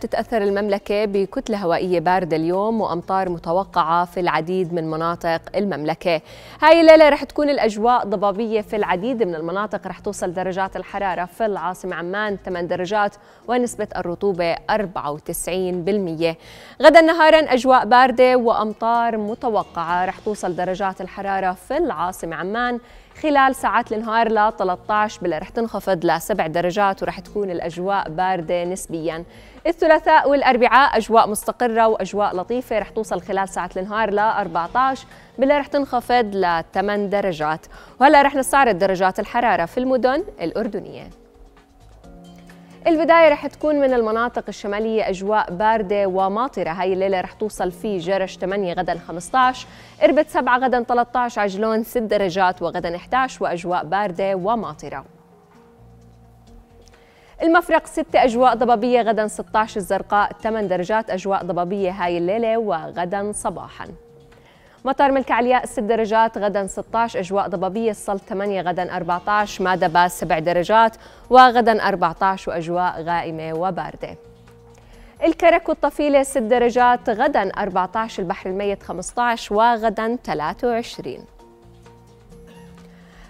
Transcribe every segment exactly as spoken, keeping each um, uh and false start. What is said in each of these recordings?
تتأثر المملكة بكتلة هوائية باردة اليوم وأمطار متوقعة في العديد من مناطق المملكة. هاي الليلة رح تكون الأجواء ضبابية في العديد من المناطق، رح توصل درجات الحرارة في العاصمة عمان ثماني درجات ونسبة الرطوبة أربعة وتسعين بالمئة. غدا نهارا أجواء باردة وأمطار متوقعة، رح توصل درجات الحرارة في العاصمة عمان خلال ساعات النهار ل ثلاثة عشر بلا رح تنخفض ل سبع درجات ورح تكون الأجواء باردة نسبيا. الثلاثاء والأربعاء أجواء مستقرة وأجواء لطيفة، رح توصل خلال ساعات النهار ل أربعة عشر بلا رح تنخفض ل ثماني درجات. وهلا رح نستعرض درجات الحرارة في المدن الأردنية. البداية رح تكون من المناطق الشمالية أجواء باردة وماطرة، هاي الليلة رح توصل في جرش ثمانية غدا خمسة عشر، اربد سبعة غدا ثلاثة عشر، عجلون ست درجات وغدا إحدى عشر وأجواء باردة وماطرة. المفرق ستة أجواء ضبابية غدا ستة عشر، الزرقاء ثماني درجات أجواء ضبابية هاي الليلة وغدا صباحا. مطار ملك علياء ست درجات غدا ستة عشر أجواء ضبابية، الصلت ثمانية غدا أربعة عشر، مادباس سبع درجات وغدا أربعة عشر وأجواء غائمة وباردة. الكرك والطفيلة ست درجات غدا أربعة عشر، البحر الميت خمسة عشر وغدا ثلاثة وعشرين.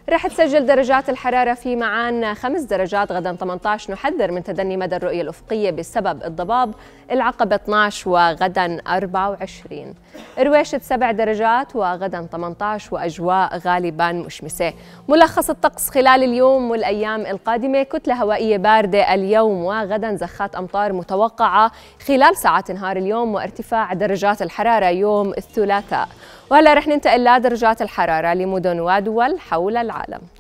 رح تسجل درجات الحرارة في معان خمس درجات غدا ثمانية عشر، نحذر من تدني مدى الرؤية الأفقية بسبب الضباب، العقبة اثني عشر وغدا أربعة وعشرين. الرويشة سبع درجات وغدا ثمانية عشر وأجواء غالبا مشمسة. ملخص الطقس خلال اليوم والأيام القادمة: كتلة هوائية باردة اليوم وغدا، زخات أمطار متوقعة خلال ساعات نهار اليوم، وارتفاع درجات الحرارة يوم الثلاثاء. وهلا رح ننتقل لدرجات الحرارة لمدن ودول حول العالم.